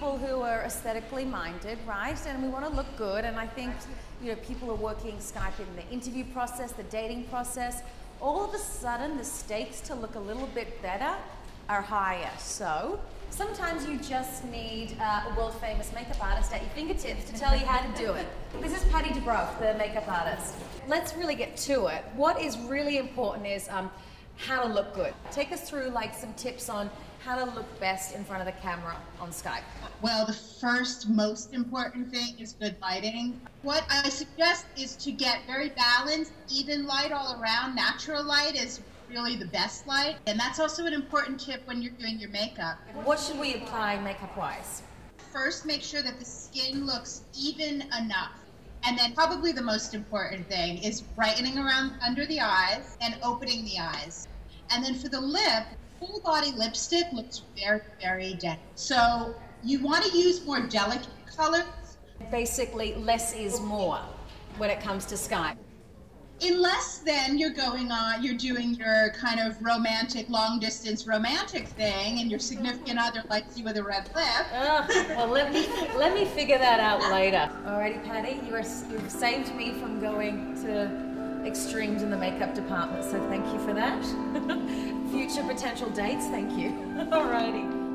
people who are aesthetically minded, right? And we want to look good. And I think, you know, people are working Skype in the interview process, the dating process. All of a sudden, the stakes to look a little bit better are higher. So sometimes you just need a world-famous makeup artist at your fingertips to tell you how to do it. This is Pati Dubroff, the makeup artist. Let's really get to it. What is really important is how to look good. Take us through like some tips on how to look best in front of the camera on Skype. Well, the first most important thing is good lighting. What I suggest is to get very balanced, even light all around. Natural light is really the best light. And that's also an important tip when you're doing your makeup. What should we apply makeup-wise? First, make sure that the skin looks even enough. And then probably the most important thing is brightening around under the eyes and opening the eyes. And then for the lip, full body lipstick looks very, very dense. So you want to use more delicate colors. Basically, less is more when it comes to Skype. Unless then you're doing your kind of romantic, long distance romantic thing and your significant other likes you with a red lip. Well, let me figure that out later. Alrighty, Pati, you've saved me from going to extremes in the makeup department, so thank you for that. Future potential dates, thank you. Alrighty.